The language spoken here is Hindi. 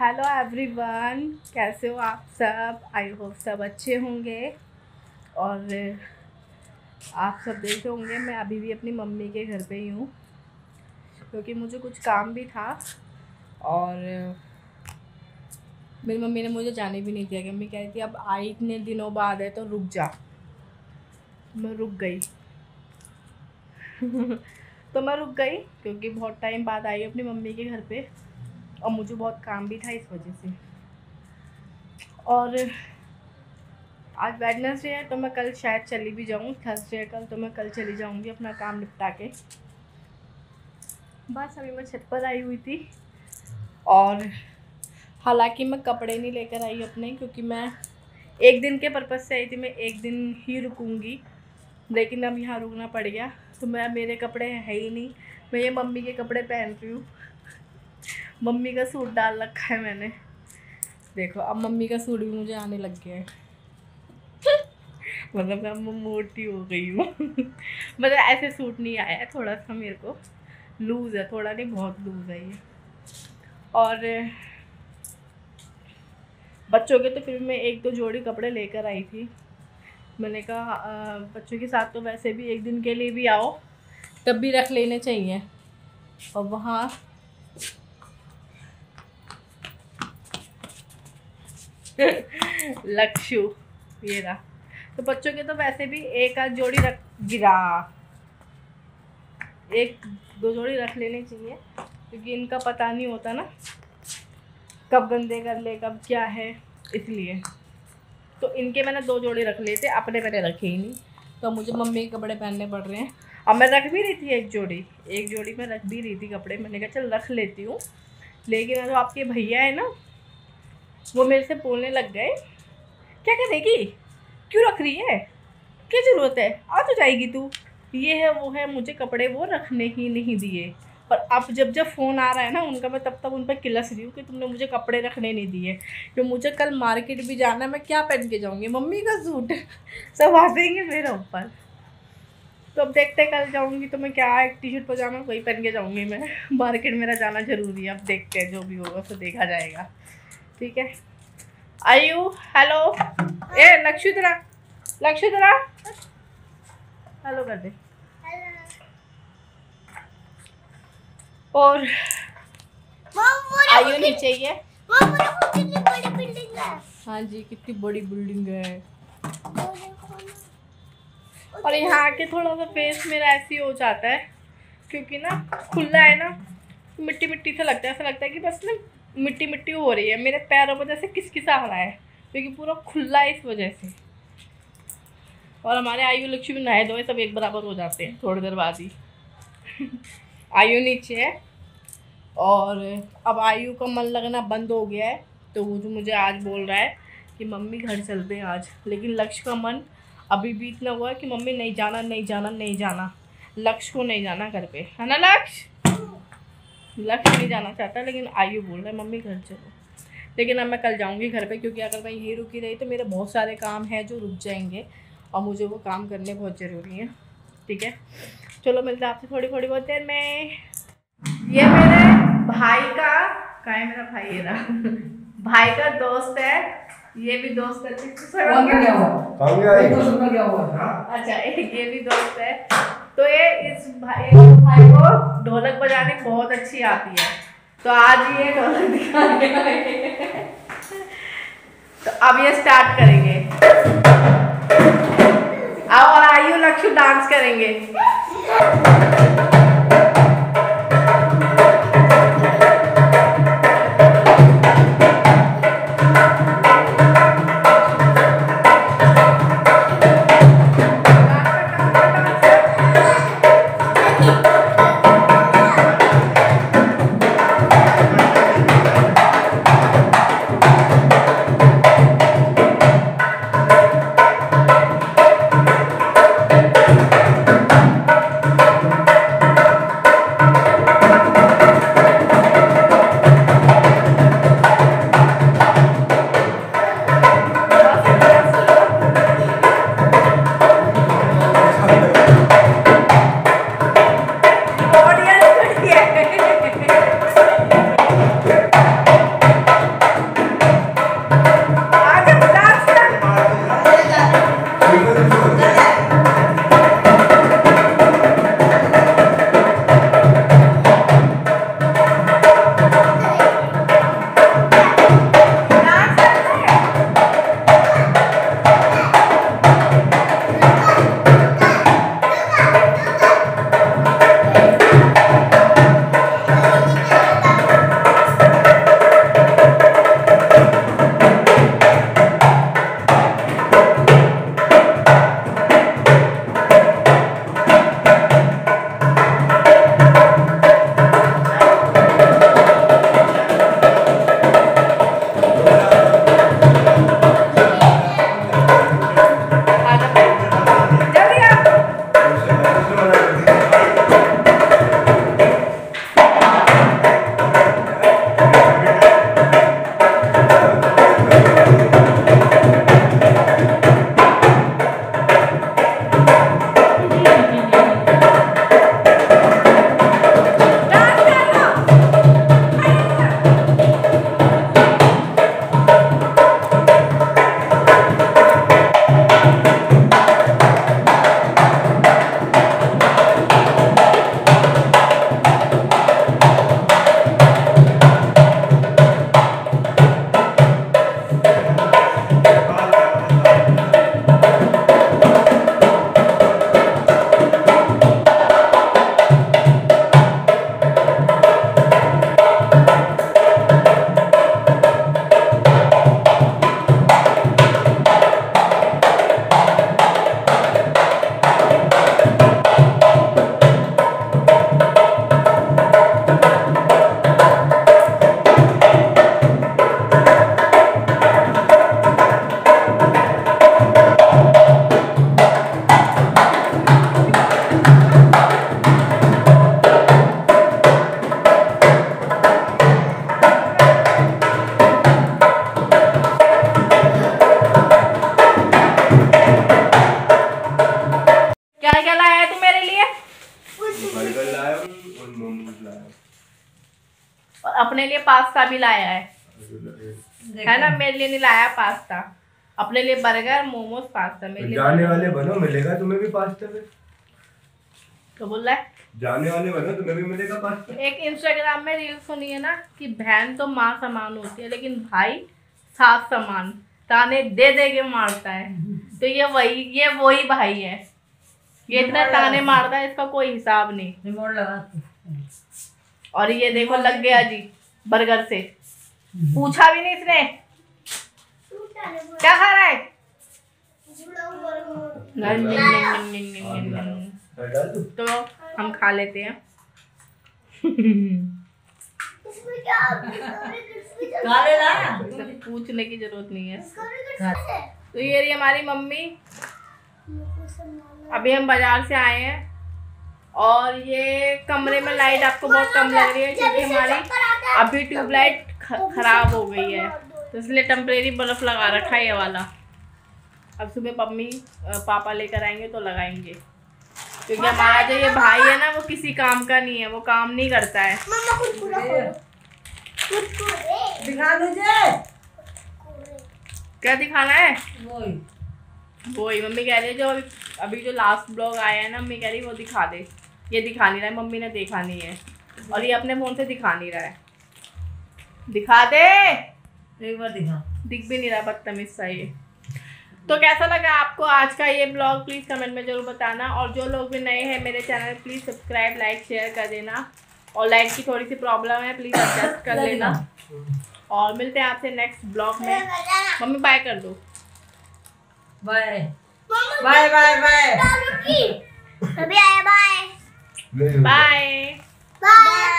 हेलो एवरीवन, कैसे हो आप सब। आई होप सब अच्छे होंगे। और आप सब देख रहे होंगे मैं अभी भी अपनी मम्मी के घर पे ही हूँ, क्योंकि मुझे कुछ काम भी था और मेरी मम्मी ने मुझे जाने भी नहीं दिया। कि मम्मी कह रही थी अब आई इतने दिनों बाद है तो रुक जा। मैं रुक गई तो मैं रुक गई क्योंकि बहुत टाइम बाद आई अपनी मम्मी के घर पे और मुझे बहुत काम भी था इस वजह से। और आज वेडनेसडे है तो मैं कल शायद चली भी जाऊँ, थर्सडे है कल तो मैं कल चली जाऊँगी अपना काम निपटा के। बस अभी मैं छत पर आई हुई थी और हालांकि मैं कपड़े नहीं लेकर आई अपने, क्योंकि मैं एक दिन के पर्पज़ से आई थी, मैं एक दिन ही रुकूँगी, लेकिन अब यहाँ रुकना पड़ गया। तो मैं मेरे कपड़े है ही नहीं, मैं ये मम्मी के कपड़े पहन रही हूँ। मम्मी का सूट डाल रखा है मैंने, देखो अब मम्मी का सूट भी मुझे आने लग गया है मतलब मैं मोटी हो गई हूँ मतलब ऐसे सूट नहीं आया है, थोड़ा सा मेरे को लूज़ है, थोड़ा नहीं बहुत लूज़ है ये। और बच्चों के तो फिर मैं एक दो जोड़ी कपड़े लेकर आई थी। मैंने कहा बच्चों के साथ तो वैसे भी एक दिन के लिए भी आओ तब भी रख लेने चाहिए। और वहाँ लक्षु ये रहा, तो बच्चों के तो वैसे भी एक आध जोड़ी रख गिरा एक दो जोड़ी रख लेने चाहिए, क्योंकि इनका पता नहीं होता ना कब गंदे कर ले कब क्या है, इसलिए। तो इनके मैंने दो जोड़े रख लिए थे, अपने मैंने रखे ही नहीं, तो मुझे मम्मी के कपड़े पहनने पड़ रहे हैं। अब मैं रख भी रही थी एक जोड़ी मैं रख भी रही थी कपड़े, मैंने कहा चल रख लेती हूँ। लेकिन जो आपके भैया है ना वो मेरे से बोलने लग गए, क्या करेगी, क्यों रख रही है, क्या ज़रूरत है, आ तो जाएगी तू, ये है वो है। मुझे कपड़े वो रखने ही नहीं दिए। और अब जब फ़ोन आ रहा है ना उनका, मैं तब तक उन पर किलस रही हूँ कि तुमने मुझे कपड़े रखने नहीं दिए। तो मुझे कल मार्केट भी जाना है, मैं क्या पहन के जाऊँगी, मम्मी का सूट सब आ जाएंगे मेरे ऊपर। तो अब देखते कल जाऊँगी तो मैं क्या एक टी शर्ट पजामा वही पहन के जाऊँगी। मैं मार्केट मेरा जाना ज़रूरी है, अब देखते हैं जो भी होगा तो देखा जाएगा, ठीक है। आयु हेलो, ए लक्षु तेरा हेलो कर दे। और आयु नीचे ही है। कितनी बड़ी बिल्डिंग है। हाँ जी कितनी बड़ी बिल्डिंग है। और यहाँ आके थोड़ा सा फेस मेरा ऐसे ही हो जाता है, क्योंकि ना खुला है ना मिट्टी मिट्टी सा लगता है, ऐसा लगता है कि बस ना मिट्टी मिट्टी हो रही है मेरे पैरों में, जैसे किसकिसा आ रहा है क्योंकि पूरा खुला है इस वजह से। और हमारे आयु लक्ष्मी नहाए धोए सब एक बराबर हो जाते हैं थोड़ी देर बाद ही आयु नीचे है और अब आयु का मन लगना बंद हो गया है, तो वो जो मुझे आज बोल रहा है कि मम्मी घर चलते हैं आज। लेकिन लक्ष्य का मन अभी भी इतना हुआ है कि मम्मी नहीं जाना। लक्ष्य को नहीं जाना घर पे है ना, लक्ष्य नहीं जाना चाहता, लेकिन आयु बोल रहा है मम्मी घर चलो। लेकिन अब मैं कल जाऊंगी घर पे, क्योंकि अगर मैं यहीं रुकी रही तो मेरे बहुत सारे काम हैं जो रुक जाएंगे और मुझे वो काम करने बहुत ज़रूरी हैं, ठीक है। चलो मिलते हैं आपसे थोड़ी बहुत देर में। ये मेरे भाई का है, मेरा भाई है ना भाई का दोस्त है, ये भी दोस्त है। अच्छा ये भी दोस्त है, तो ये इस भाई को ढोलक बजाने बहुत अच्छी आती है, तो आज ये ढोलक दिखाने वाले तो अब ये स्टार्ट करेंगे और आयु लक्ष्य डांस करेंगे। अपने लिए पास्ता भी लाया है ना, मेरे लिए नहीं लाया पास्ता, अपने लिए बर्गर, मोमोज, पास्ता। मेरे लिए जाने वाले बनो, मिलेगा तुम्हें भी पास्ता। तो बोल रहा है जाने वाले बनो तुम्हें भी मिलेगा पास्ता। एक इंस्टाग्राम में रील सुनी है ना कि बहन तो माँ समान होती है लेकिन भाई सास समान, ताने दे दे के मारता है। तो ये वही भाई है, ये इतना ताने मारता है इसका कोई हिसाब नहीं। रिमोट लगा और ये देखो लग गया जी बर्गर से, पूछा भी नहीं इसने क्या खा रहा है। तो हम खा लेते हैं। पूछने की जरूरत नहीं है। तो ये रही हमारी मम्मी, अभी हम बाजार से आए हैं। और ये कमरे में लाइट आपको बहुत कम लग रही है क्योंकि हमारी अभी ट्यूबलाइट खराब हो गई है, तो इसलिए टेम्परेरी बल्ब लगा रखा है ये वाला। अब सुबह मम्मी पापा लेकर आएंगे तो लगाएंगे, क्योंकि हमारा जो ये भाई है ना वो किसी काम का नहीं है, वो काम नहीं करता है। दिखा मुझे क्या दिखाना है। वही मम्मी कह रही है जो अभी जो लास्ट ब्लॉग आया है ना, मम्मी कह रही है वो दिखा दे, ये दिखा नहीं रहा है, मम्मी ने देखा नहीं है और ये अपने फोन से दिखा नहीं रहा है। दिखा दे एक बार, दिखा, दिख भी नहीं रहा, बदतमीज सा ये। तो कैसा लगा आपको आज का ये ब्लॉग, प्लीज़ कमेंट में ज़रूर बताना। और जो लोग भी नए हैं मेरे channel, please subscribe, like, share कर देना। और लाइट की थोड़ी सी प्रॉब्लम है, प्लीज़ एडजस्ट कर लेना। और मिलते हैं आपसे नेक्स्ट ब्लॉग में। मम्मी बाय कर दो, bye bye bye bye bye bye.